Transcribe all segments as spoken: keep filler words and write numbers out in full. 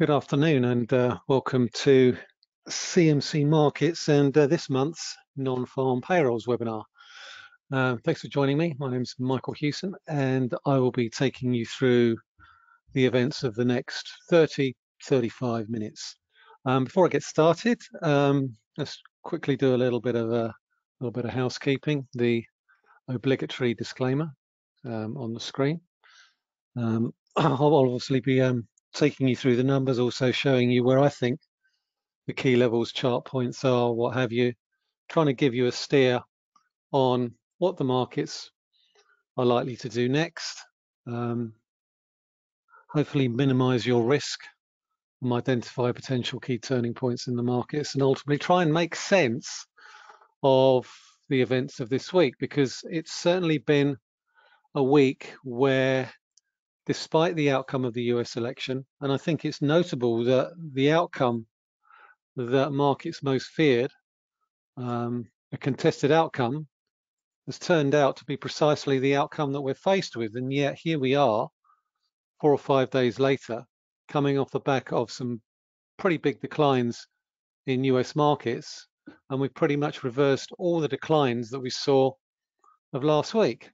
Good afternoon and uh, welcome to C M C Markets and uh, this month's non-farm payrolls webinar. Uh, thanks for joining me. My name is Michael Hewson and I will be taking you through the events of the next thirty to thirty-five minutes. Um, before I get started, um, let's quickly do a little bit of a little bit of housekeeping. The obligatory disclaimer um, on the screen. Um, I'll obviously be um, taking you through the numbers, also showing you where I think the key levels, chart points are, what have you, trying to give you a steer on what the markets are likely to do next. Um, hopefully minimize your risk and identify potential key turning points in the markets, and ultimately try and make sense of the events of this week, because it's certainly been a week where, despite the outcome of the U S election, and I think it's notable that the outcome that markets most feared, um, a contested outcome, has turned out to be precisely the outcome that we're faced with. And yet here we are, four or five days later, coming off the back of some pretty big declines in U S markets, and we've pretty much reversed all the declines that we saw of last week.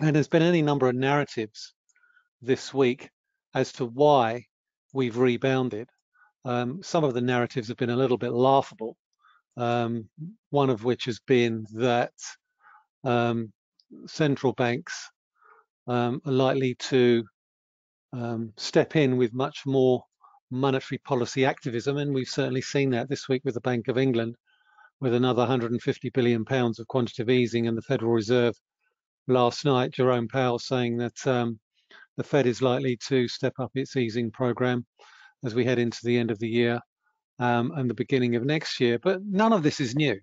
And there's been any number of narratives this week as to why we've rebounded. Um, some of the narratives have been a little bit laughable, um, one of which has been that um, central banks um, are likely to um, step in with much more monetary policy activism, and we've certainly seen that this week with the Bank of England, with another one hundred and fifty billion pounds of quantitative easing, and the Federal Reserve last night, Jerome Powell saying that um, the Fed is likely to step up its easing program as we head into the end of the year um, and the beginning of next year. But none of this is new.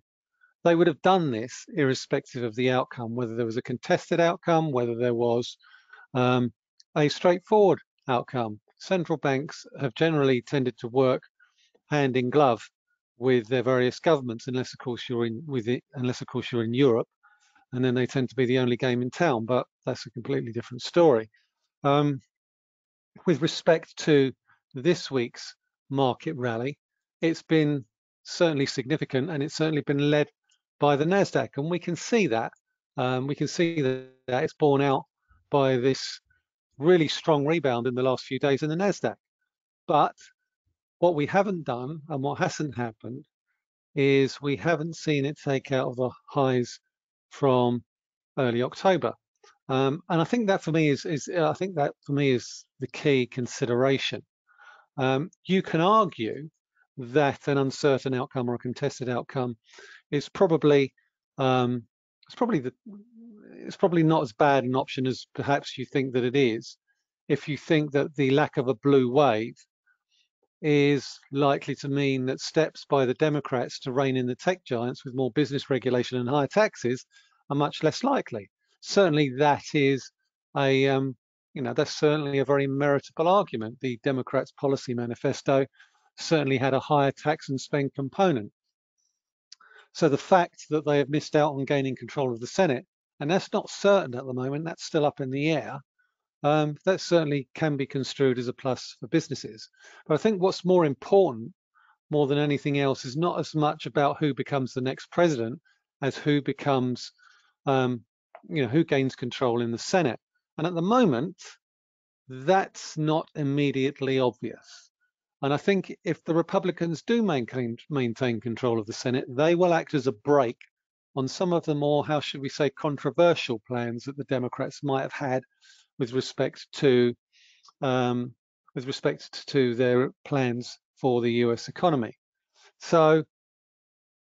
They would have done this irrespective of the outcome, whether there was a contested outcome, whether there was um, a straightforward outcome. Central banks have generally tended to work hand in glove with their various governments, unless of course you're in with it, unless of course you're in Europe. And then they tend to be the only game in town, but that's a completely different story. Um, with respect to this week's market rally, it's been certainly significant, and it's certainly been led by the NASDAQ, and we can see that. Um, we can see that it's borne out by this really strong rebound in the last few days in the NASDAQ. But what we haven't done, and what hasn't happened, is we haven't seen it take out of the highs from early October, um, and I think that for me is, is I think that for me is the key consideration. Um, you can argue that an uncertain outcome or a contested outcome is probably um, it's probably the it's probably not as bad an option as perhaps you think that it is, if you think that the lack of a blue wave is likely to mean that steps by the Democrats to rein in the tech giants with more business regulation and higher taxes are much less likely. Certainly that is a, um, you know, that's certainly a very meritable argument. The Democrats' policy manifesto certainly had a higher tax and spend component. So the fact that they have missed out on gaining control of the Senate, and that's not certain at the moment, that's still up in the air, Um, that certainly can be construed as a plus for businesses. But I think what's more important, more than anything else, is not as much about who becomes the next president as who becomes, um, you know, who gains control in the Senate. And at the moment, that's not immediately obvious. And I think if the Republicans do maintain, maintain control of the Senate, they will act as a brake on some of the more, how should we say, controversial plans that the Democrats might have had with respect to um, with respect to their plans for the U S economy. So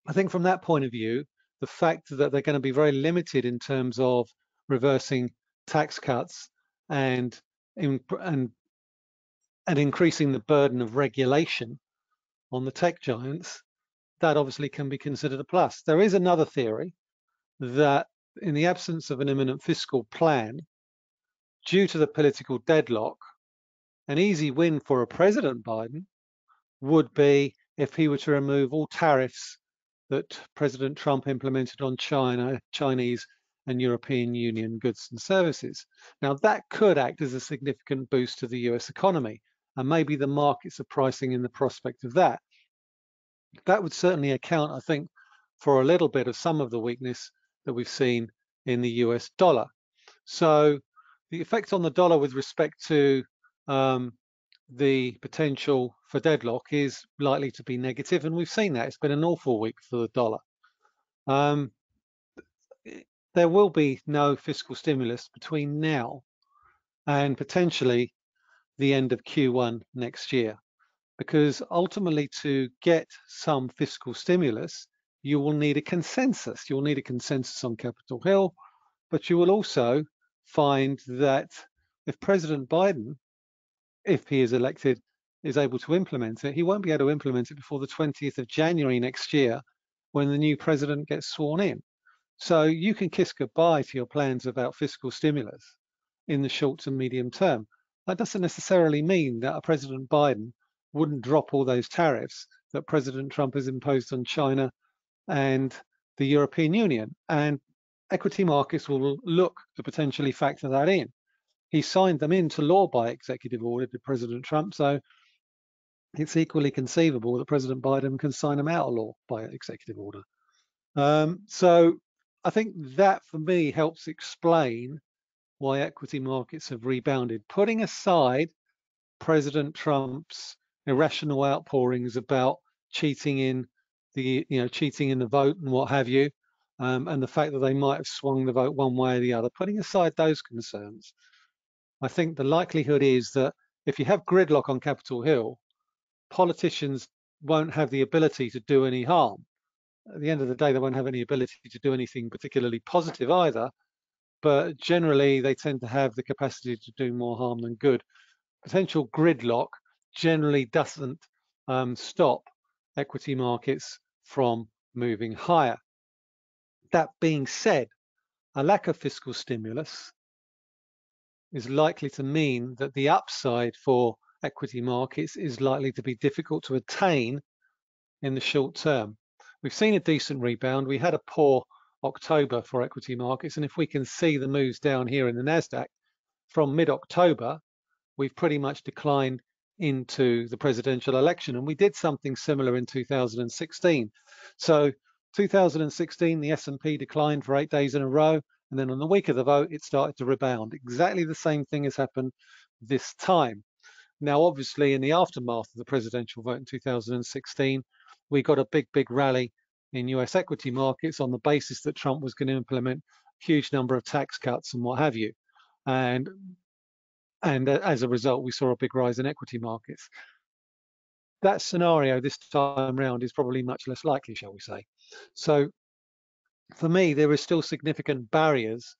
I think from that point of view, the fact that they're going to be very limited in terms of reversing tax cuts and in, and and increasing the burden of regulation on the tech giants, that obviously can be considered a plus. There is another theory that in the absence of an imminent fiscal plan, due to the political deadlock, an easy win for a President Biden would be if he were to remove all tariffs that President Trump implemented on China, Chinese and European Union goods and services. Now that could act as a significant boost to the U S economy, and maybe the markets are pricing in the prospect of that. That would certainly account, I think, for a little bit of some of the weakness that we've seen in the U S dollar. So the effect on the dollar with respect to um, the potential for deadlock is likely to be negative, and we've seen that. It's been an awful week for the dollar. Um, there will be no fiscal stimulus between now and potentially the end of Q one next year, because ultimately to get some fiscal stimulus, you will need a consensus. You'll need a consensus on Capitol Hill, but you will also find that if President Biden, if he is elected, is able to implement it, he won't be able to implement it before the twentieth of January next year, when the new president gets sworn in. So you can kiss goodbye to your plans about fiscal stimulus in the short to medium term. That doesn't necessarily mean that President Biden wouldn't drop all those tariffs that President Trump has imposed on China and the European Union. And equity markets will look to potentially factor that in. He signed them into law by executive order to President Trump, so it's equally conceivable that President Biden can sign them out of law by executive order. Um, so I think that, for me, helps explain why equity markets have rebounded, putting aside President Trump's irrational outpourings about cheating in the, you know, cheating in the vote and what have you, um, and the fact that they might have swung the vote one way or the other. Putting aside those concerns, I think the likelihood is that if you have gridlock on Capitol Hill, politicians won't have the ability to do any harm. At the end of the day, they won't have any ability to do anything particularly positive either, but generally they tend to have the capacity to do more harm than good. Potential gridlock generally doesn't um, stop equity markets from moving higher. That being said, a lack of fiscal stimulus is likely to mean that the upside for equity markets is likely to be difficult to attain in the short term. We've seen a decent rebound. We had a poor October for equity markets, and if we can see the moves down here in the NASDAQ from mid-October, we've pretty much declined into the presidential election, and we did something similar in two thousand sixteen. So two thousand sixteen, the S and P declined for eight days in a row, and then on the week of the vote, it started to rebound. Exactly the same thing has happened this time. Now, obviously, in the aftermath of the presidential vote in two thousand sixteen, we got a big, big rally in U S equity markets on the basis that Trump was going to implement a huge number of tax cuts and what have you. And, and as a result, we saw a big rise in equity markets. That scenario this time around is probably much less likely, shall we say. So for me, there are still significant barriers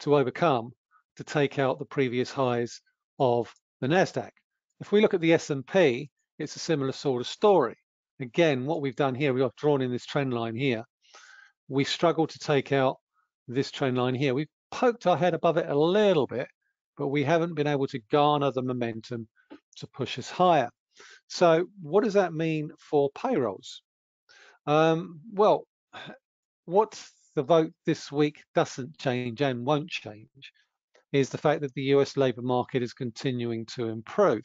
to overcome to take out the previous highs of the NASDAQ. If we look at the S and P, it's a similar sort of story. Again, what we've done here, we've drawn in this trend line here. We struggled to take out this trend line here. We've poked our head above it a little bit, but we haven't been able to garner the momentum to push us higher. So what does that mean for payrolls? Um, well, what the vote this week doesn't change and won't change is the fact that the U S labor market is continuing to improve,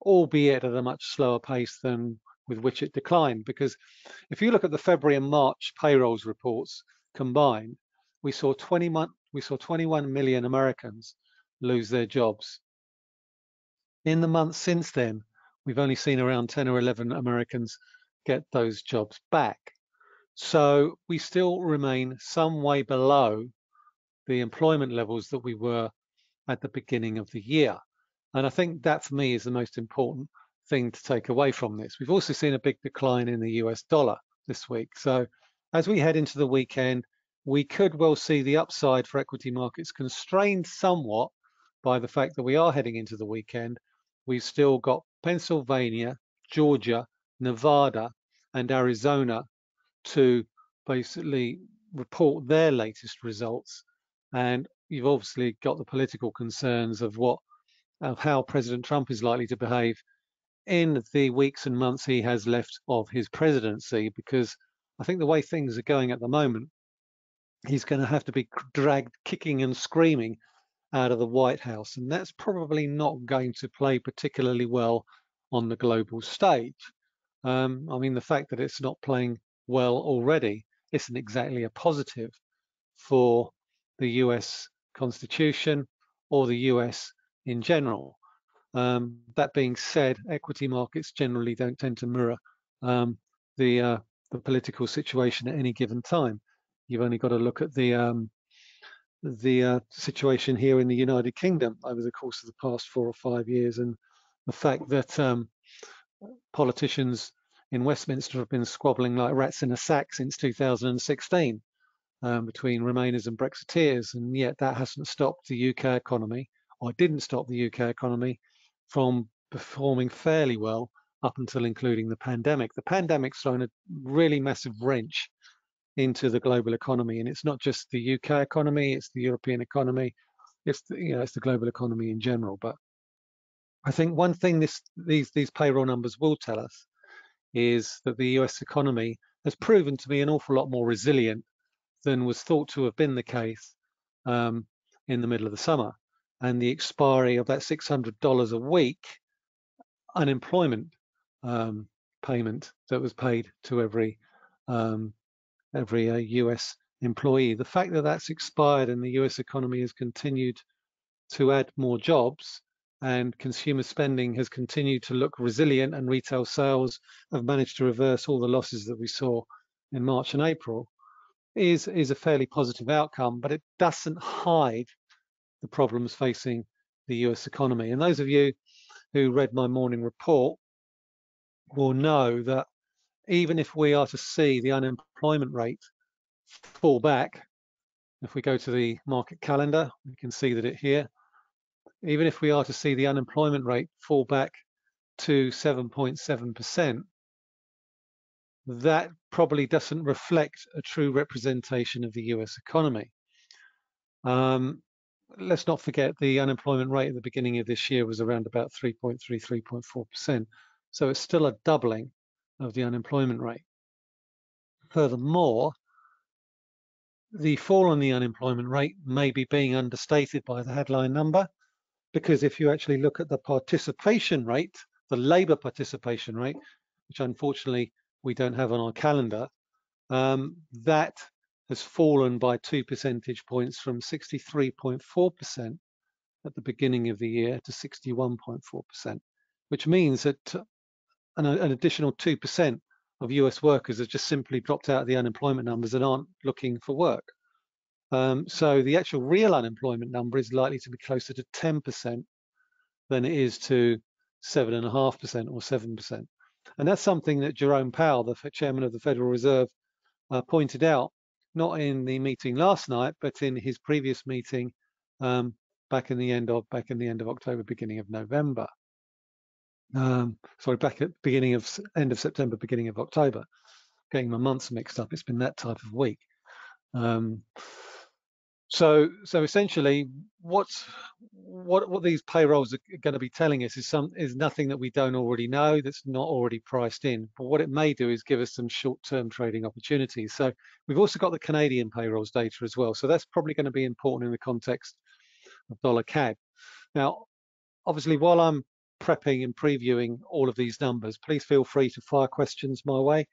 albeit at a much slower pace than with which it declined. Because if you look at the February and March payrolls reports combined, we saw twenty-one million Americans lose their jobs. In the months since then, we've only seen around ten or eleven Americans get those jobs back. So we still remain some way below the employment levels that we were at the beginning of the year. And I think that, for me, is the most important thing to take away from this. We've also seen a big decline in the U S dollar this week. So as we head into the weekend, we could well see the upside for equity markets constrained somewhat by the fact that we are heading into the weekend. We've still got Pennsylvania, Georgia, Nevada, and Arizona to basically report their latest results. And you've obviously got the political concerns of what, of how President Trump is likely to behave in the weeks and months he has left of his presidency, because I think the way things are going at the moment, he's going to have to be dragged kicking and screaming out of the White House, and that's probably not going to play particularly well on the global stage. Um, I mean, the fact that it's not playing well already isn't exactly a positive for the U S Constitution or the U S in general. Um, that being said, equity markets generally don't tend to mirror um, the uh, the political situation at any given time. You've only got to look at the um, the uh, situation here in the United Kingdom over the course of the past four or five years, and the fact that um, politicians in Westminster have been squabbling like rats in a sack since two thousand sixteen um, between Remainers and Brexiteers, and yet that hasn't stopped the U K economy, or didn't stop the U K economy, from performing fairly well up until including the pandemic. The pandemic's thrown a really massive wrench into the global economy, and it's not just the U K economy, it's the European economy, it's the, you know, it's the global economy in general. But I think one thing this, these, these payroll numbers will tell us is that the U S economy has proven to be an awful lot more resilient than was thought to have been the case um, in the middle of the summer. And the expiry of that six hundred dollars a week unemployment um, payment that was paid to every um, every uh, U S employee. The fact that that's expired and the U S economy has continued to add more jobs, and consumer spending has continued to look resilient, and retail sales have managed to reverse all the losses that we saw in March and April, is, is a fairly positive outcome, but it doesn't hide the problems facing the U S economy. And those of you who read my morning report will know that even if we are to see the unemployment rate fall back, if we go to the market calendar, we can see that it here, even if we are to see the unemployment rate fall back to seven point seven percent, that probably doesn't reflect a true representation of the U S economy. Um, let's not forget the unemployment rate at the beginning of this year was around about three point three, three point four percent. So it's still a doubling of the unemployment rate. Furthermore, the fall on the unemployment rate may be being understated by the headline number, because if you actually look at the participation rate, the labour participation rate, which unfortunately we don't have on our calendar, um, that has fallen by two percentage points from sixty-three point four percent at the beginning of the year to sixty-one point four percent, which means that an, an additional two percent of U S workers have just simply dropped out of the unemployment numbers and aren't looking for work. Um, so the actual real unemployment number is likely to be closer to ten percent than it is to seven point five percent or seven percent. And that's something that Jerome Powell, the chairman of the Federal Reserve, uh, pointed out, not in the meeting last night, but in his previous meeting um, back in the end of back in the end of October, beginning of November. Um, sorry, back at beginning of end of September, beginning of October. Getting my months mixed up. It's been that type of week. Um, So, so essentially, what's what what these payrolls are going to be telling us is some is nothing that we don't already know, that's not already priced in. But what it may do is give us some short-term trading opportunities. So we've also got the Canadian payrolls data as well. So that's probably going to be important in the context of dollar C A D. Now, obviously, while I'm prepping and previewing all of these numbers, please feel free to fire questions my way.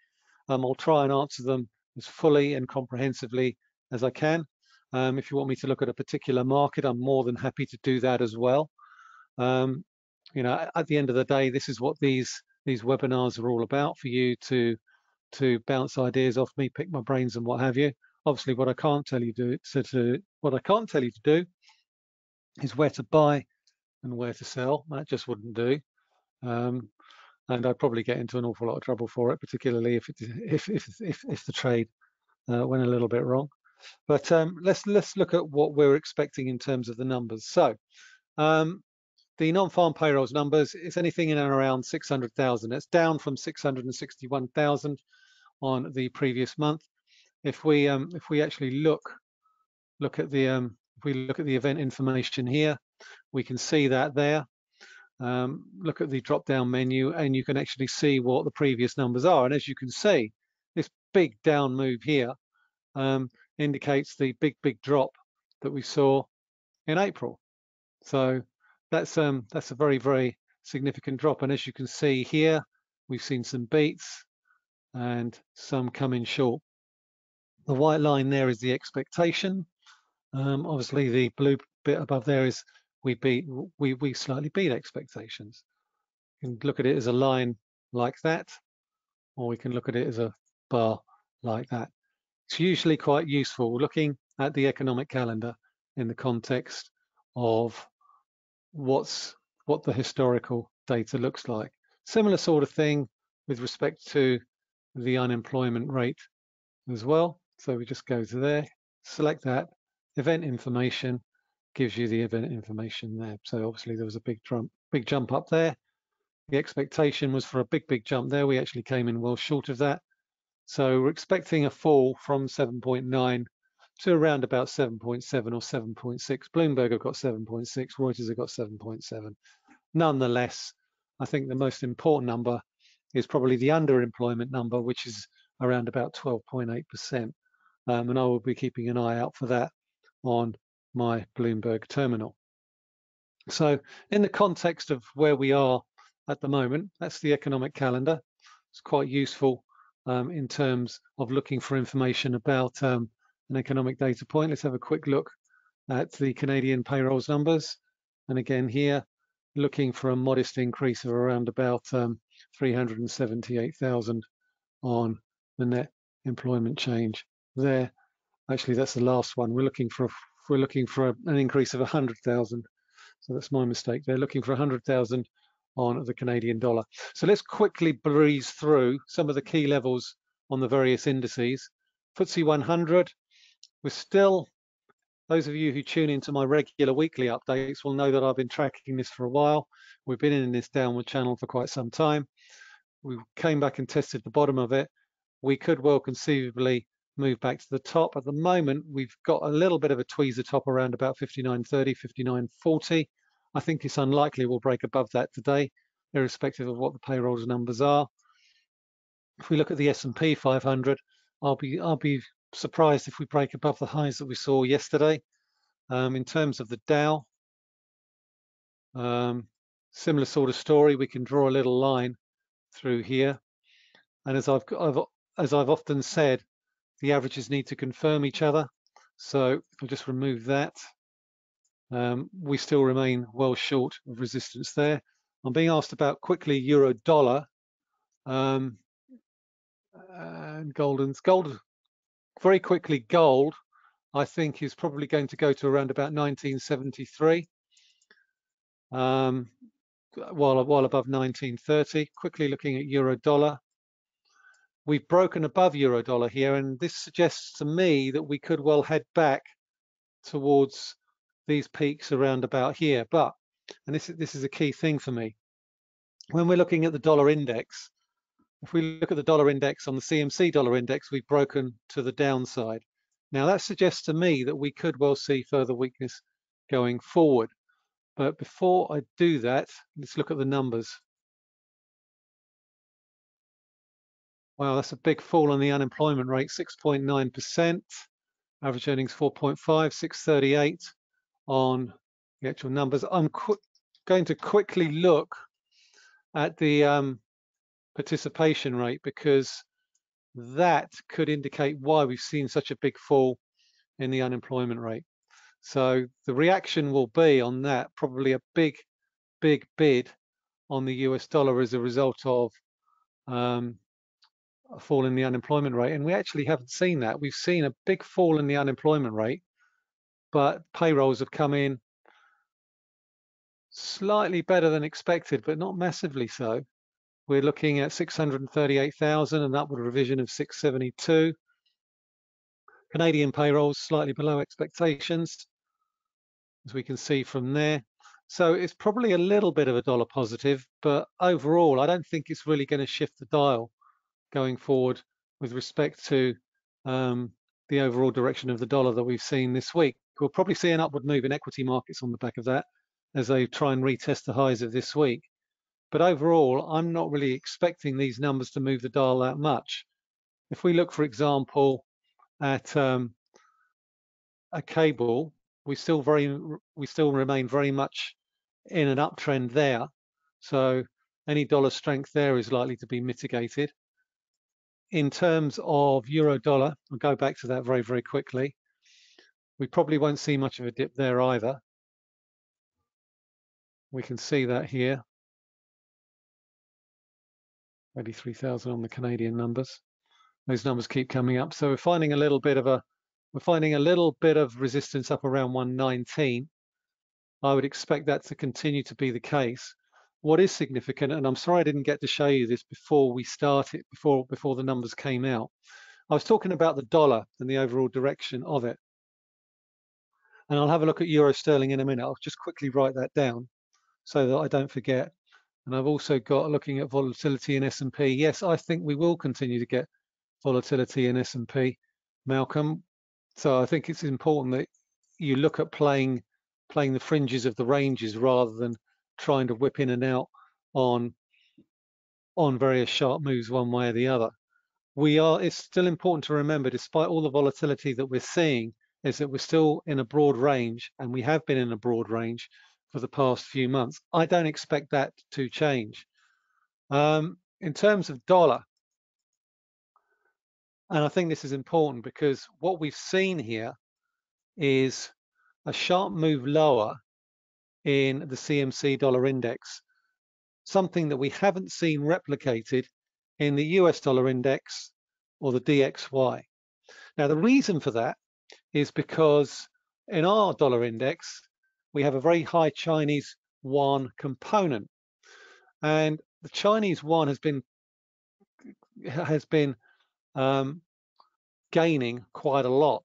Um, I'll try and answer them as fully and comprehensively as I can. Um, if you want me to look at a particular market, I'm more than happy to do that as well. Um, you know, at the end of the day, this is what these these webinars are all about, for you to to bounce ideas off me, pick my brains, and what have you. Obviously, what I can't tell you to, to, to what I can't tell you to do is where to buy and where to sell. That just wouldn't do, um, and I'd probably get into an awful lot of trouble for it, particularly if it, if, if if if the trade uh, went a little bit wrong. But um, let's let's look at what we're expecting in terms of the numbers. So um, the non-farm payrolls numbers is anything in and around six hundred thousand. It's down from six hundred sixty-one thousand on the previous month. If we um, if we actually look look at the um, if we look at the event information here, we can see that there. Um, look at the drop-down menu, and you can actually see what the previous numbers are. And as you can see, this big down move here Um, indicates the big, big drop that we saw in April. So that's um that's a very, very significant drop. And as you can see here, we've seen some beats and some come in short. The white line there is the expectation. Um, obviously, the blue bit above there is we beat we we slightly beat expectations. You can look at it as a line like that, or we can look at it as a bar like that. It's usually quite useful looking at the economic calendar in the context of what's what the historical data looks like. Similar sort of thing with respect to the unemployment rate as well. So we just go to there, select that, event information gives you the event information there. So obviously there was a big jump, big jump up there. The expectation was for a big, big jump there. We actually came in well short of that. So we're expecting a fall from seven point nine to around about seven point seven or seven point six. Bloomberg have got seven point six, Reuters have got seven point seven. Nonetheless, I think the most important number is probably the underemployment number, which is around about twelve point eight percent. Um, and I will be keeping an eye out for that on my Bloomberg terminal. So in the context of where we are at the moment, that's the economic calendar. It's quite useful um, in terms of looking for information about um, an economic data point. Let's have a quick look at the Canadian payrolls numbers. And again here, looking for a modest increase of around about um, three hundred seventy-eight thousand on the net employment change there. Actually, that's the last one. We're looking for a, we're looking for a, an increase of one hundred thousand. So that's my mistake. They're looking for one hundred thousand on the Canadian dollar. So let's quickly breeze through some of the key levels on the various indices. F T S E one hundred, we're still, those of you who tune into my regular weekly updates will know that I've been tracking this for a while. We've been in this downward channel for quite some time. We came back and tested the bottom of it. We could well conceivably move back to the top. At the moment, we've got a little bit of a tweezer top around about fifty-nine thirty, fifty-nine forty. I think it's unlikely we'll break above that today, irrespective of what the payrolls numbers are. If we look at the S and P five hundred, I'll be I'll be surprised if we break above the highs that we saw yesterday. Um, in terms of the Dow, um, similar sort of story. We can draw a little line through here, and as I've, I've as I've often said, the averages need to confirm each other. So I'll just remove that. Um, we still remain well short of resistance there. I'm being asked about quickly euro dollar um, and goldens gold very quickly. Gold, I think, is probably going to go to around about nineteen seventy-three, um, while while above nineteen thirty. Quickly looking at euro dollar, we've broken above euro dollar here, and this suggests to me that we could well head back towards these peaks around about here. But, and this is this is a key thing for me, when we're looking at the dollar index, if we look at the dollar index on the C M C dollar index, we've broken to the downside. Now that suggests to me that we could well see further weakness going forward. But before I do that, let's look at the numbers. Wow, that's a big fall on the unemployment rate, six point nine percent, average earnings four point five, six thirty-eight on the actual numbers. I'm going to quickly look at the um, participation rate, because that could indicate why we've seen such a big fall in the unemployment rate. So the reaction will be on that, probably a big, big bid on the U S dollar as a result of um, a fall in the unemployment rate. And we actually haven't seen that. We've seen a big fall in the unemployment rate, but payrolls have come in slightly better than expected, but not massively so. We're looking at six hundred thirty-eight thousand, an upward revision of six seventy-two. Canadian payrolls slightly below expectations, as we can see from there. So it's probably a little bit of a dollar positive, but overall, I don't think it's really going to shift the dial going forward with respect to um, the overall direction of the dollar that we've seen this week. We'll probably see an upward move in equity markets on the back of that as they try and retest the highs of this week. But overall, I'm not really expecting these numbers to move the dial that much. If we look, for example, at um, a cable, we still very we still remain very much in an uptrend there. So any dollar strength there is likely to be mitigated. In terms of euro dollar, I'll go back to that very, very quickly. We probably won't see much of a dip there either. We can see that here. eighty-three thousand on the Canadian numbers. Those numbers keep coming up. So we're finding a little bit of a we're finding a little bit of resistance up around one nineteen. I would expect that to continue to be the case. What is significant, and I'm sorry I didn't get to show you this before we started, before before the numbers came out. I was talking about the dollar and the overall direction of it. And I'll have a look at euro sterling in a minute. I'll just quickly write that down so that I don't forget. And I've also got looking at volatility in S and P. Yes, I think we will continue to get volatility in S and P, Malcolm. So I think it's important that you look at playing playing the fringes of the ranges rather than trying to whip in and out on on various sharp moves one way or the other. We are, it's still important to remember, despite all the volatility that we're seeing, is that we're still in a broad range, and we have been in a broad range for the past few months. I don't expect that to change. Um, in terms of dollar, and I think this is important because what we've seen here is a sharp move lower in the C M C dollar index, something that we haven't seen replicated in the U S dollar index or the D X Y. Now, the reason for that is because in our dollar index, we have a very high Chinese yuan component. And the Chinese yuan has been, has been um, gaining quite a lot.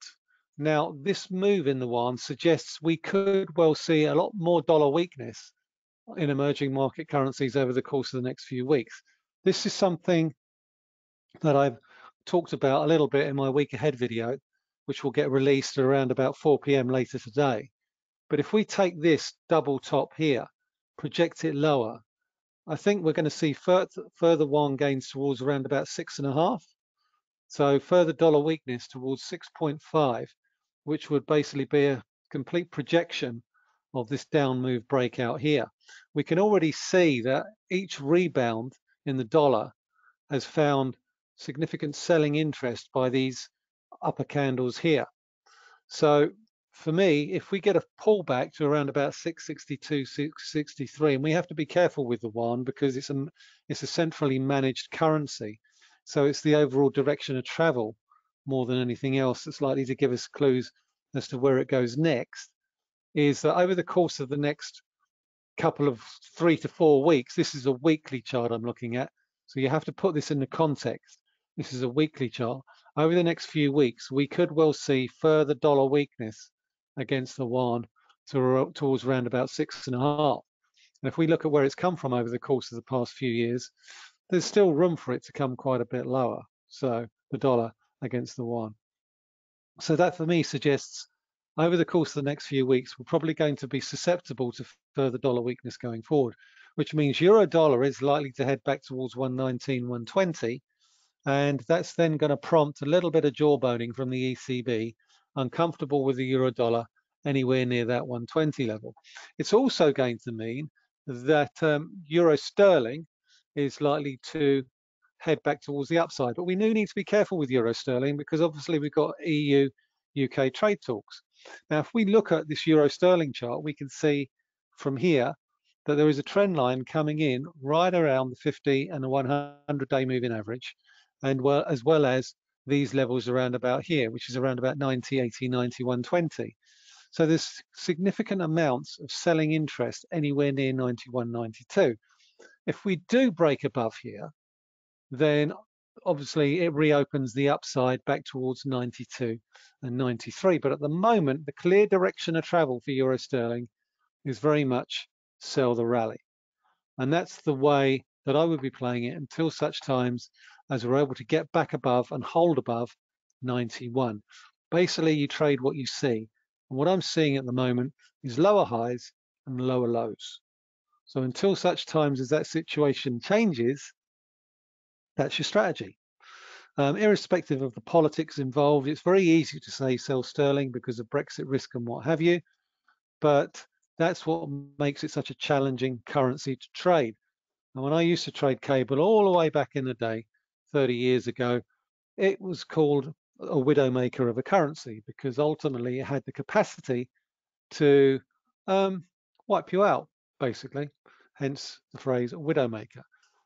Now, this move in the yuan suggests we could well see a lot more dollar weakness in emerging market currencies over the course of the next few weeks. This is something that I've talked about a little bit in my week ahead video, which will get released around about four P M later today. But if we take this double top here, project it lower, I think we're going to see further yuan gains towards around about six and a half. So further dollar weakness towards six point five, which would basically be a complete projection of this down move breakout here. We can already see that each rebound in the dollar has found significant selling interest by these upper candles here. So for me, if we get a pullback to around about six sixty-two, six sixty-three, and we have to be careful with the yuan because it's a, it's a centrally managed currency. So it's the overall direction of travel more than anything else that's likely to give us clues as to where it goes next, is that over the course of the next couple of three to four weeks, this is a weekly chart I'm looking at. So you have to put this in the context. This is a weekly chart. Over the next few weeks, we could well see further dollar weakness against the yuan to, towards around about six and a half. And if we look at where it's come from over the course of the past few years, there's still room for it to come quite a bit lower. So the dollar against the yuan. So that for me suggests over the course of the next few weeks, we're probably going to be susceptible to further dollar weakness going forward, which means euro dollar is likely to head back towards one nineteen, one twenty. And that's then going to prompt a little bit of jawboning from the E C B, uncomfortable with the euro dollar anywhere near that one twenty level. It's also going to mean that um, euro sterling is likely to head back towards the upside. But we do need to be careful with euro sterling because obviously we've got E U U K trade talks. Now, if we look at this euro sterling chart, we can see from here that there is a trend line coming in right around the fifty and the one hundred day moving average, and well, as well as these levels around about here, which is around about ninety, eighty, ninety, one twenty. So there's significant amounts of selling interest anywhere near ninety-one, ninety-two. If we do break above here, then obviously it reopens the upside back towards ninety-two and ninety-three. But at the moment, the clear direction of travel for euro sterling is very much sell the rally. And that's the way that I would be playing it until such times as we're able to get back above and hold above ninety-one. Basically, you trade what you see. And what I'm seeing at the moment is lower highs and lower lows. So until such times as that situation changes, that's your strategy. Um, irrespective of the politics involved, it's very easy to say sell sterling because of Brexit risk and what have you, but that's what makes it such a challenging currency to trade. And when I used to trade cable all the way back in the day, thirty years ago, it was called a widowmaker of a currency because ultimately it had the capacity to um, wipe you out, basically, hence the phrase widowmaker.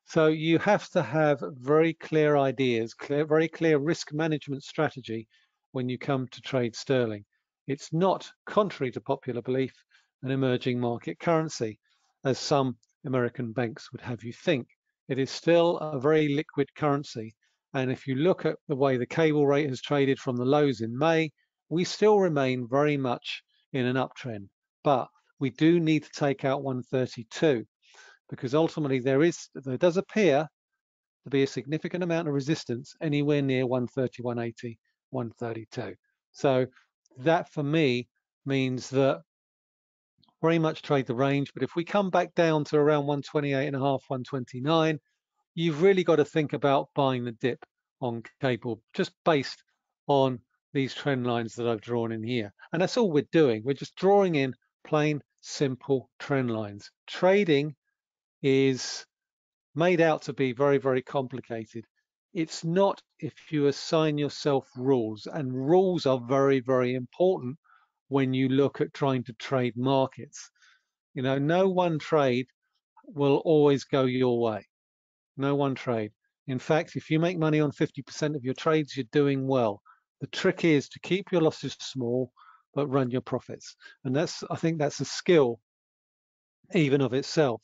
So you have to have very clear ideas, clear, very clear risk management strategy when you come to trade sterling. It's not, contrary to popular belief, an emerging market currency, as some American banks would have you think. It is still a very liquid currency. And if you look at the way the cable rate has traded from the lows in May, we still remain very much in an uptrend. But we do need to take out one thirty-two, because ultimately there is, there does appear to be a significant amount of resistance anywhere near one thirty, one eighty, one thirty-two. So that for me means that very much trade the range. But if we come back down to around one twenty-eight and a half, one twenty-nine, you've really got to think about buying the dip on cable, just based on these trend lines that I've drawn in here. And that's all we're doing. We're just drawing in plain, simple trend lines. Trading is made out to be very, very complicated. It's not if you assign yourself rules, and rules are very, very important when you look at trying to trade markets. You know, no one trade will always go your way. No one trade. In fact, if you make money on fifty percent of your trades, you're doing well. The trick is to keep your losses small, but run your profits. And that's, I think that's a skill even of itself.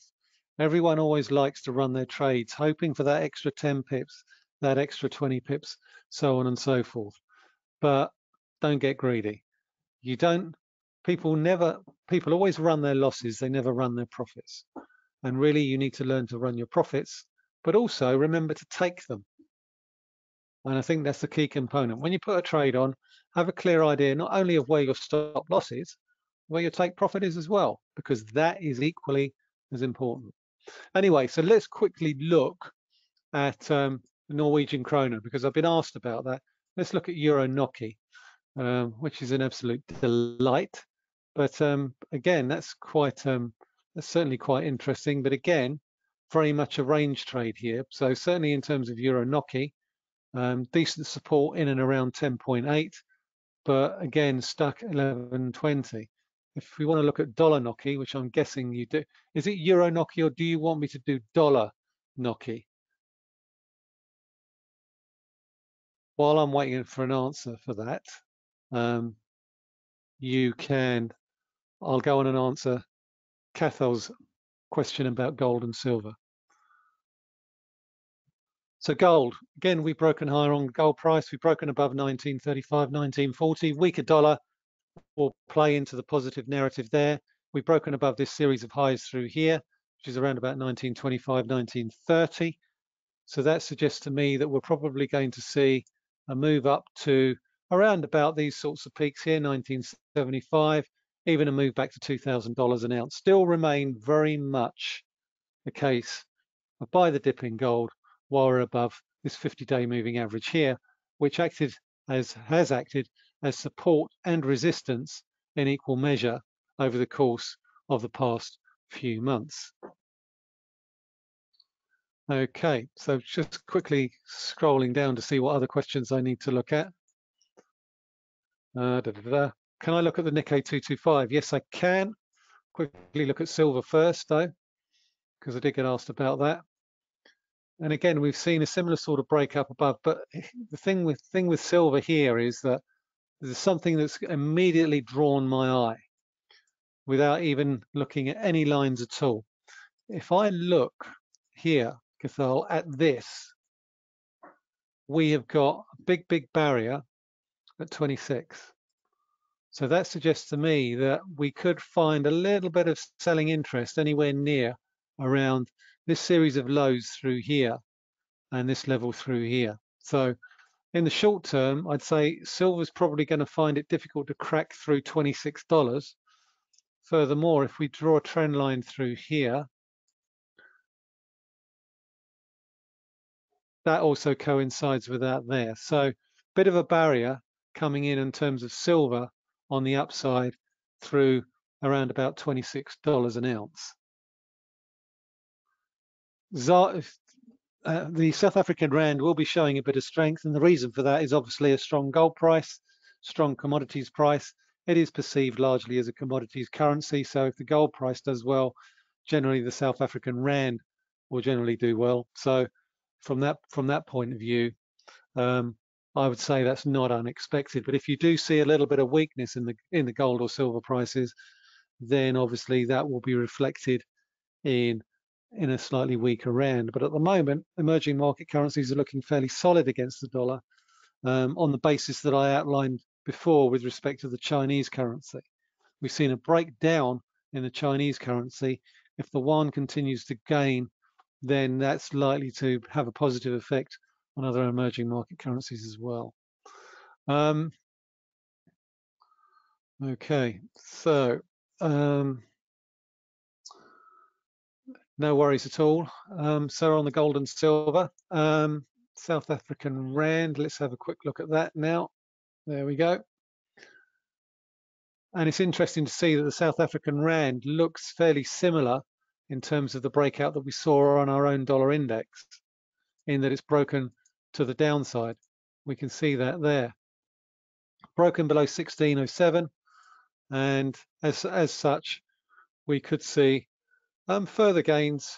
Everyone always likes to run their trades, hoping for that extra ten pips, that extra twenty pips, so on and so forth. But don't get greedy. You don't, people never, people always run their losses, they never run their profits. And really you need to learn to run your profits, but also remember to take them. And I think that's the key component. When you put a trade on, have a clear idea, not only of where your stop loss is, where your take profit is as well, because that is equally as important. Anyway, so let's quickly look at um, the Norwegian kroner, because I've been asked about that. Let's look at Euro N O K I, um, which is an absolute delight. But um, again, that's quite, um, that's certainly quite interesting. But again, very much a range trade here. So certainly in terms of Euro N O K I, um, decent support in and around ten point eight, but again, stuck eleven twenty. If we want to look at dollar N O K I, which I'm guessing you do, is it Euro N O K I or do you want me to do dollar N O K I? While I'm waiting for an answer for that, um, you can, I'll go on and answer Cathol's question about gold and silver. So gold, again, we've broken higher on gold price. We've broken above nineteen thirty-five, nineteen forty. Weaker dollar will play into the positive narrative there. We've broken above this series of highs through here, which is around about nineteen twenty-five, nineteen thirty. So that suggests to me that we're probably going to see a move up to around about these sorts of peaks here, nineteen seventy-five. Even a move back to two thousand dollars an ounce, still remain very much the case of buy the dip in gold while we're above this fifty-day moving average here, which acted as has acted as support and resistance in equal measure over the course of the past few months. Okay, so just quickly scrolling down to see what other questions I need to look at. Uh, da, da, da. Can I look at the Nikkei two twenty-five? Yes, I can. Quickly look at silver first, though, because I did get asked about that. And again, we've seen a similar sort of breakup above. But the thing with thing with silver here is that there's something that's immediately drawn my eye without even looking at any lines at all. If I look here, Cathal, at this, we have got a big, big barrier at twenty-six. So that suggests to me that we could find a little bit of selling interest anywhere near around this series of lows through here and this level through here. So in the short term, I'd say silver's probably going to find it difficult to crack through twenty-six dollars. Furthermore, if we draw a trend line through here, that also coincides with that there. So bit of a barrier coming in in terms of silver on the upside through around about twenty-six dollars an ounce. Uh, the South African rand will be showing a bit of strength, and the reason for that is obviously a strong gold price, strong commodities price. It is perceived largely as a commodities currency, so if the gold price does well, generally the South African rand will generally do well. So from that from that point of view, um, I would say that's not unexpected. But if you do see a little bit of weakness in the in the gold or silver prices, then obviously that will be reflected in in a slightly weaker rand. But at the moment, emerging market currencies are looking fairly solid against the dollar, um, on the basis that I outlined before with respect to the Chinese currency. We've seen a breakdown in the Chinese currency. If the yuan continues to gain, then that's likely to have a positive effect on other emerging market currencies as well. Um, okay, so um, no worries at all. Um, so on the gold and silver, um, South African rand, let's have a quick look at that now. There we go. And it's interesting to see that the South African rand looks fairly similar in terms of the breakout that we saw on our own dollar index, in that it's broken to the downside. We can see that there. Broken below sixteen oh seven, and as, as such, we could see um, further gains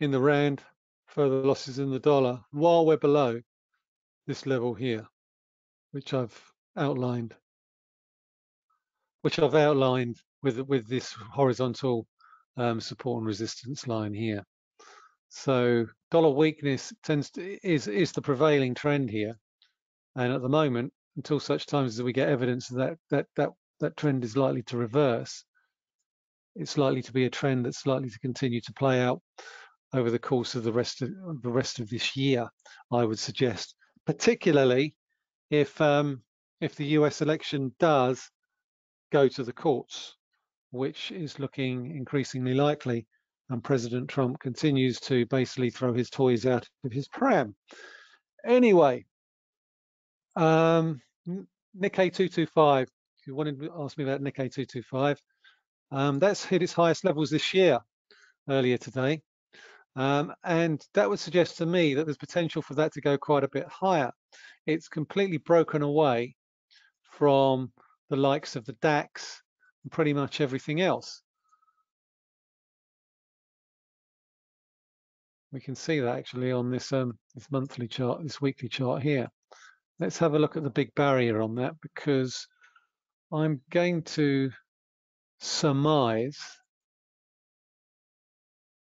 in the rand, further losses in the dollar, while we're below this level here, which I've outlined, which I've outlined with, with this horizontal Um, support and resistance line here. So dollar weakness tends to is is the prevailing trend here, and at the moment, until such times as we get evidence that that that that trend is likely to reverse, it's likely to be a trend that's likely to continue to play out over the course of the rest of the rest of this year, I would suggest, particularly if um if the U S election does go to the courts, which is looking increasingly likely, and President Trump continues to basically throw his toys out of his pram. Anyway, um, Nikkei two twenty-five, if you wanted to ask me about Nikkei two twenty-five, um, that's hit its highest levels this year earlier today, um, and that would suggest to me that there's potential for that to go quite a bit higher. It's completely broken away from the likes of the DAX, pretty much everything else. We can see that actually on this um this monthly chart, this weekly chart here. Let's have a look at the big barrier on that, because I'm going to surmise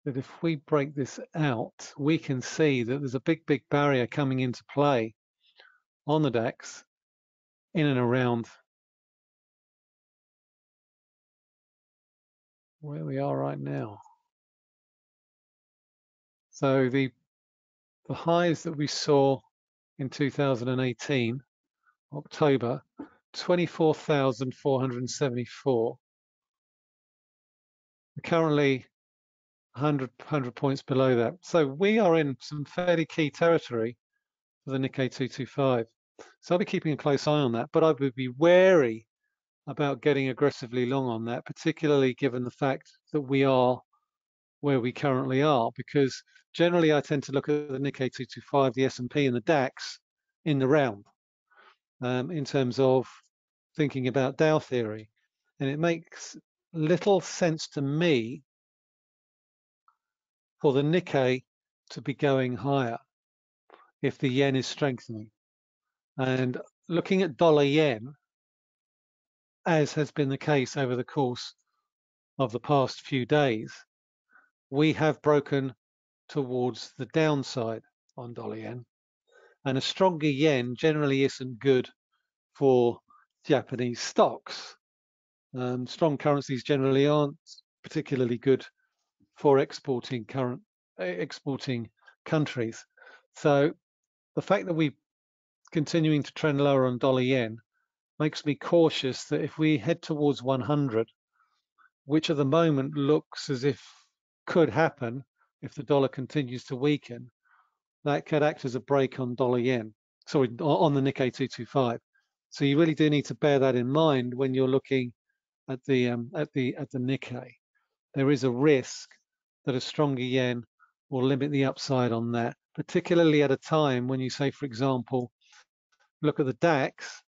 that if we break this out, we can see that there's a big big barrier coming into play on the DAX in and around where we are right now. So the the highs that we saw in two thousand eighteen, October, twenty-four thousand four hundred seventy-four. We're currently one hundred, one hundred points below that. So we are in some fairly key territory for the Nikkei two twenty-five. So I'll be keeping a close eye on that, but I would be wary about getting aggressively long on that, particularly given the fact that we are where we currently are, because generally I tend to look at the Nikkei two twenty-five, the S and P and the DAX in the round, um, in terms of thinking about Dow theory. And it makes little sense to me for the Nikkei to be going higher if the yen is strengthening. And looking at dollar yen, as has been the case over the course of the past few days, we have broken towards the downside on dollar yen, and a stronger yen generally isn't good for Japanese stocks. Um, strong currencies generally aren't particularly good for exporting current exporting countries. So the fact that we're continuing to trend lower on dollar yen makes me cautious that if we head towards one hundred, which at the moment looks as if could happen if the dollar continues to weaken, that could act as a break on dollar yen, sorry, on the Nikkei two twenty-five. So you really do need to bear that in mind when you're looking at the um, at the at the Nikkei. There is a risk that a stronger yen will limit the upside on that, particularly at a time when you say, for example, look at the DAX,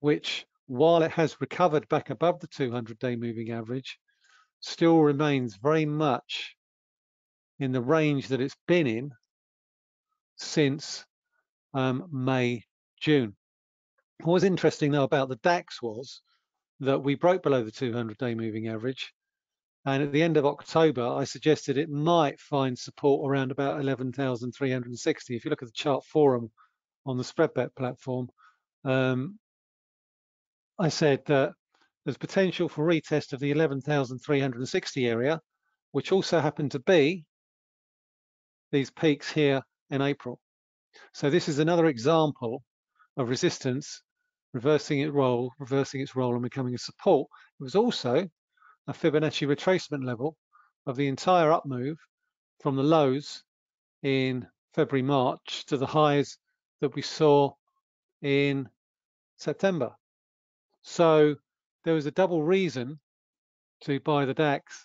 which while it has recovered back above the two hundred day moving average, still remains very much in the range that it's been in since um, May, June. What was interesting though about the DAX was that we broke below the two hundred day moving average, and at the end of October, I suggested it might find support around about eleven thousand three hundred sixty. If you look at the chart forum on the Spreadbet platform, um, I said that there's potential for retest of the eleven thousand three hundred sixty area, which also happened to be these peaks here in April. So this is another example of resistance reversing its role, reversing its role and becoming a support. It was also a Fibonacci retracement level of the entire up move from the lows in February, March to the highs that we saw in September. So there was a double reason to buy the DAX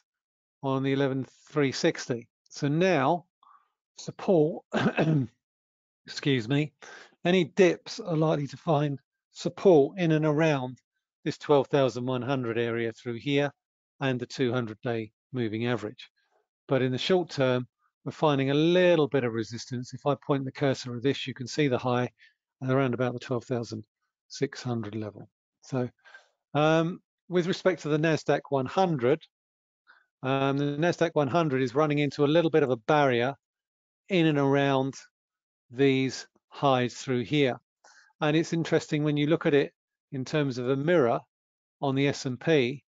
on the eleven three sixty. So now support, excuse me, any dips are likely to find support in and around this twelve thousand one hundred area through here and the two hundred day moving average. But in the short term, we're finding a little bit of resistance. If I point the cursor at this, you can see the high and around about the twelve thousand six hundred level. So um, with respect to the NASDAQ one hundred, um, the NASDAQ one hundred is running into a little bit of a barrier in and around these highs through here. And it's interesting when you look at it in terms of a mirror on the S and P,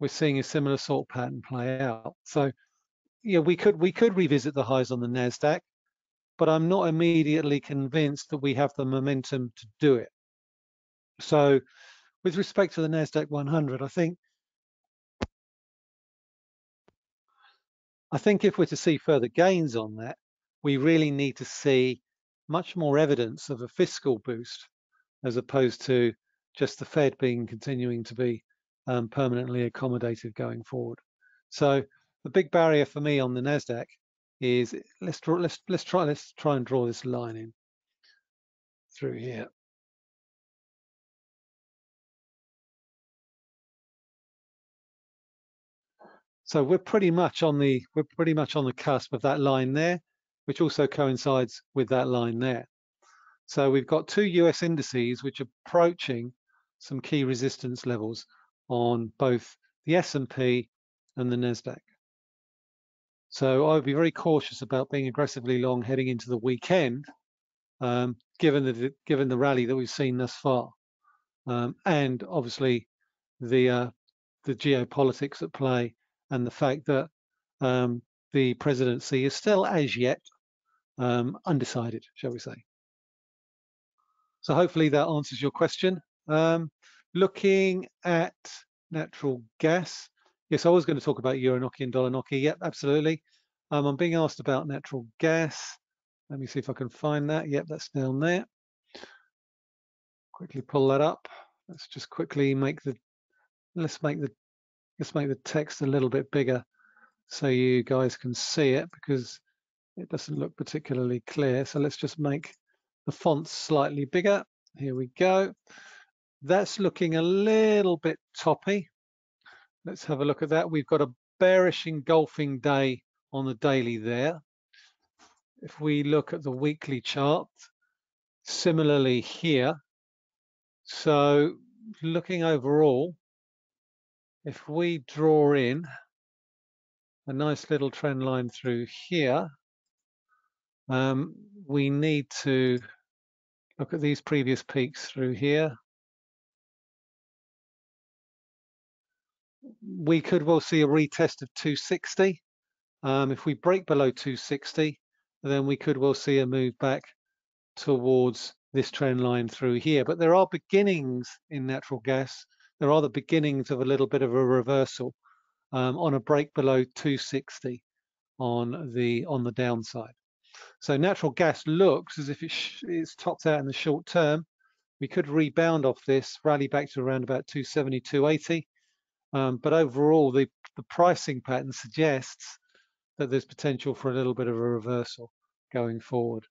we're seeing a similar sort of pattern play out. So yeah, we could we could revisit the highs on the NASDAQ, but I'm not immediately convinced that we have the momentum to do it. So with respect to the NASDAQ one hundred, I think I think if we're to see further gains on that, we really need to see much more evidence of a fiscal boost as opposed to just the Fed being continuing to be Um, permanently accommodative going forward. So the big barrier for me on the NASDAQ is let's draw, let's let's try let's try and draw this line in through here. So we're pretty much on the we're pretty much on the cusp of that line there, which also coincides with that line there. So we've got two U S indices which are approaching some key resistance levels on both the S and P and the NASDAQ. So I would be very cautious about being aggressively long heading into the weekend, um, given the given the rally that we've seen thus far, um, and obviously the uh, the geopolitics at play and the fact that um, the presidency is still as yet um, undecided, shall we say. So hopefully that answers your question. Um, Looking at natural gas. Yes, I was going to talk about euro N O C I and dollar N O C I. Yep, absolutely. Um, I'm being asked about natural gas. Let me see if I can find that. Yep, that's down there. Quickly pull that up. Let's just quickly make the let's make the let's make the text a little bit bigger so you guys can see it, because it doesn't look particularly clear. So let's just make the fonts slightly bigger. Here we go. That's looking a little bit toppy. Let's have a look at that. We've got a bearish engulfing day on the daily there. If we look at the weekly chart, similarly here. So looking overall, if we draw in a nice little trend line through here, um, we need to look at these previous peaks through here. We could well see a retest of two sixty. Um, if we break below two sixty, then we could well see a move back towards this trend line through here. But there are beginnings in natural gas. There are the beginnings of a little bit of a reversal um, on a break below two sixty on the on the downside. So natural gas looks as if it sh it's topped out in the short term. We could rebound off this, rally back to around about two seventy, two eighty. Um, but overall, the, the pricing pattern suggests that there's potential for a little bit of a reversal going forward.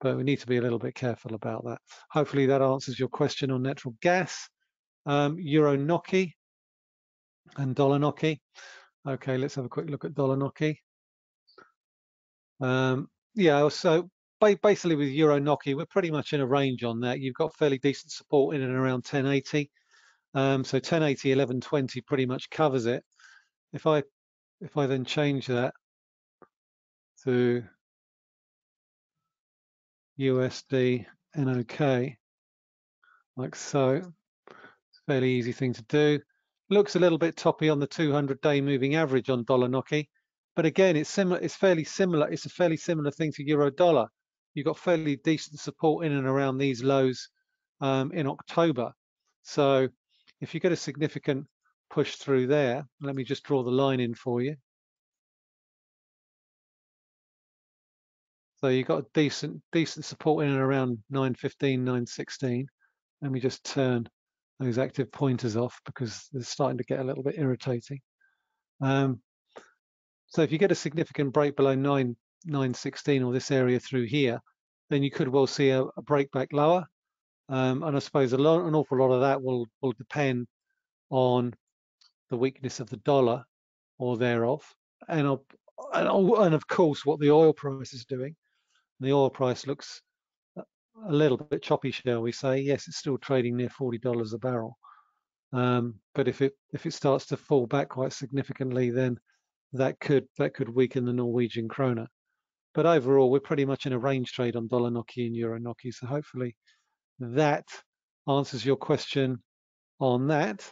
But we need to be a little bit careful about that. Hopefully that answers your question on natural gas. Um, Euro N O C I and dollar N O C I. Okay, let's have a quick look at dollar N O C I. Um, yeah, so basically with Euro N O C I, we're pretty much in a range on that. You've got fairly decent support in and around ten eighty. Um, so ten eighty, eleven twenty pretty much covers it. If I if I then change that to U S D N O K, like so, it's a fairly easy thing to do. Looks a little bit toppy on the two hundred day moving average on dollar N O C I, but again, it's similar. It's fairly similar. It's a fairly similar thing to euro dollar. You've got fairly decent support in and around these lows um, in October. So if you get a significant push through there, let me just draw the line in for you. So you've got a decent, decent support in and around nine fifteen, nine sixteen. Let me just turn those active pointers off because they're starting to get a little bit irritating. Um, so if you get a significant break below nine, nine sixteen or this area through here, then you could well see a, a break back lower. Um, and I suppose a lot, an awful lot of that will, will depend on the weakness of the dollar or thereof. And, I'll, and of course, what the oil price is doing. The oil price looks a little bit choppy, shall we say? Yes, it's still trading near forty dollars a barrel, um, but if it if it starts to fall back quite significantly, then that could that could weaken the Norwegian kroner. But overall, we're pretty much in a range trade on dollar N O C I and euro N O C I. So hopefully that answers your question on that.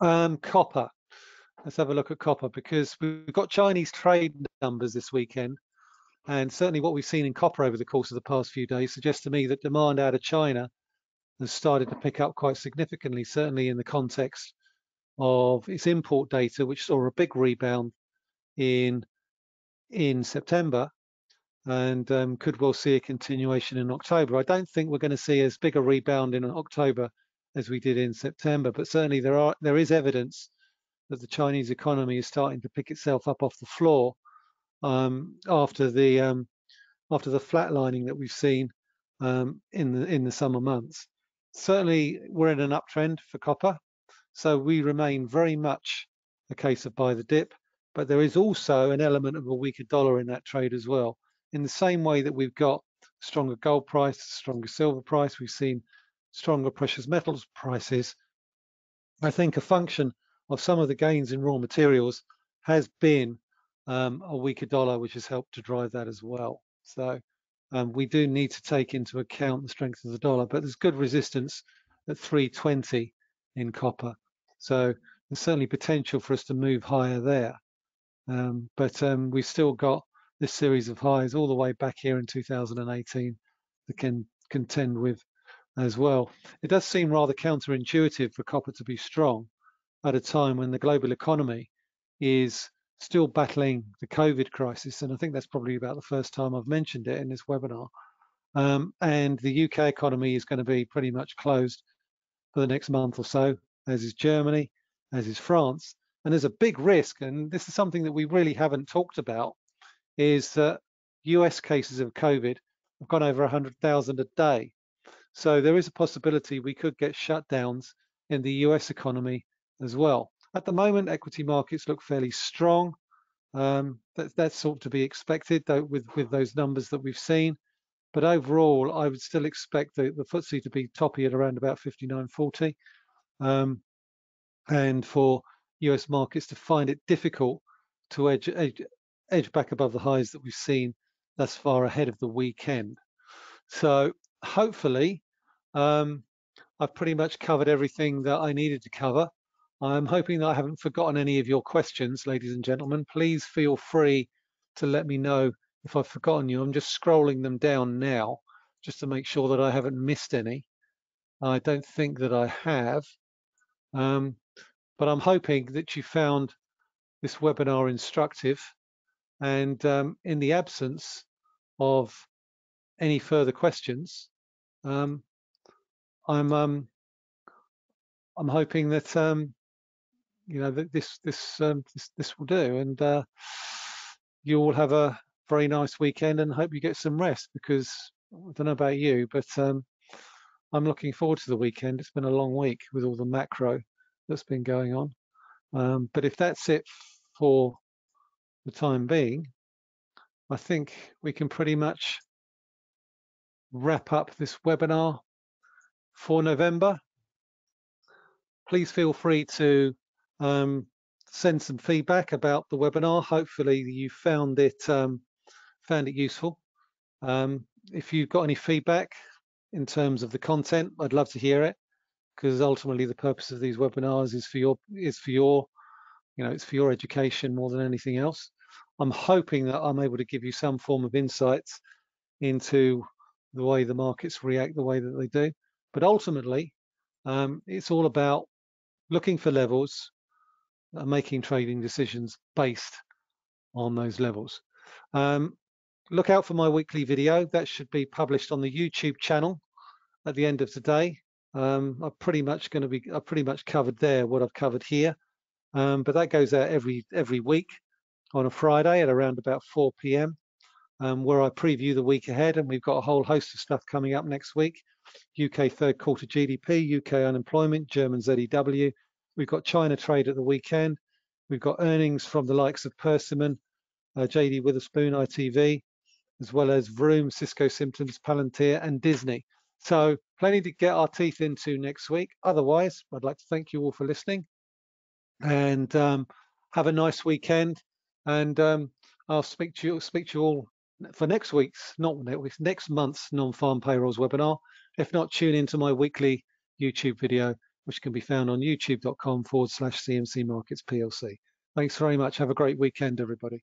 Um, copper. Let's have a look at copper because we've got Chinese trade numbers this weekend. And certainly what we've seen in copper over the course of the past few days suggests to me that demand out of China has started to pick up quite significantly, certainly in the context of its import data, which saw a big rebound in, in September and um, could well see a continuation in October. I don't think we're going to see as big a rebound in October as we did in September, but certainly there are there is evidence that the Chinese economy is starting to pick itself up off the floor um after the um after the flatlining that we've seen um in the in the summer months. Certainly we're in an uptrend for copper, so we remain very much a case of buy the dip, but there is also an element of a weaker dollar in that trade as well. In the same way that we've got stronger gold price, stronger silver price, we've seen stronger precious metals prices. I think a function of some of the gains in raw materials has been Um, a weaker dollar, which has helped to drive that as well. So um, we do need to take into account the strength of the dollar, but there's good resistance at three twenty in copper. So there's certainly potential for us to move higher there. Um, but um, we've still got this series of highs all the way back here in two thousand eighteen that can contend with as well. It does seem rather counterintuitive for copper to be strong at a time when the global economy is still battling the COVID crisis, and I think that's probably about the first time I've mentioned it in this webinar. Um, and the U K economy is going to be pretty much closed for the next month or so, as is Germany, as is France. And there's a big risk, and this is something that we really haven't talked about, is that U S cases of COVID have gone over one hundred thousand a day. So there is a possibility we could get shutdowns in the U S economy as well. At the moment, equity markets look fairly strong. Um, that, that's sort of to be expected though, with, with those numbers that we've seen. But overall, I would still expect the, the footsie to be toppy at around about fifty-nine forty. Um, and for U S markets to find it difficult to edge, edge, edge back above the highs that we've seen thus far ahead of the weekend. So hopefully, um, I've pretty much covered everything that I needed to cover. I'm hoping that I haven't forgotten any of your questions, ladies and gentlemen. Please feel free to let me know if I've forgotten you. I'm just scrolling them down now just to make sure that I haven't missed any. I don't think that I have, um, but I'm hoping that you found this webinar instructive. And um, in the absence of any further questions, um, I'm um, I'm hoping that um, you know that this this um, this, this will do, and uh, you all have a very nice weekend, and hope you get some rest, because I don't know about you, but um, I'm looking forward to the weekend. It's been a long week with all the macro that's been going on. Um, but if that's it for the time being, I think we can pretty much wrap up this webinar for November. Please feel free to um, send some feedback about the webinar. Hopefully you found it um, found it useful. Um, if you've got any feedback in terms of the content, I'd love to hear it, because ultimately the purpose of these webinars is for your is for your you know it's for your education more than anything else. I'm hoping that I'm able to give you some form of insights into the way the markets react the way that they do, but ultimately um, it's all about looking for levels and making trading decisions based on those levels. Um, look out for my weekly video that should be published on the YouTube channel at the end of today. Um, I'm pretty much going to be I pretty much covered there what I've covered here, um, but that goes out every every week on a Friday at around about four p m Um, where I preview the week ahead, and we've got a whole host of stuff coming up next week. U K third quarter G D P, U K unemployment, German Z E W. We've got China trade at the weekend. We've got earnings from the likes of Persimmon, uh, J D Witherspoon, I T V, as well as Vroom, Cisco Symptoms, Palantir, and Disney. So plenty to get our teeth into next week. Otherwise, I'd like to thank you all for listening, and um, have a nice weekend. And um, I'll speak to you, speak to you all for next week's, not next week's, next month's non-farm payrolls webinar. If not, tune into my weekly YouTube video, which can be found on youtube dot com forward slash C M C Markets P L C. Thanks very much. Have a great weekend, everybody.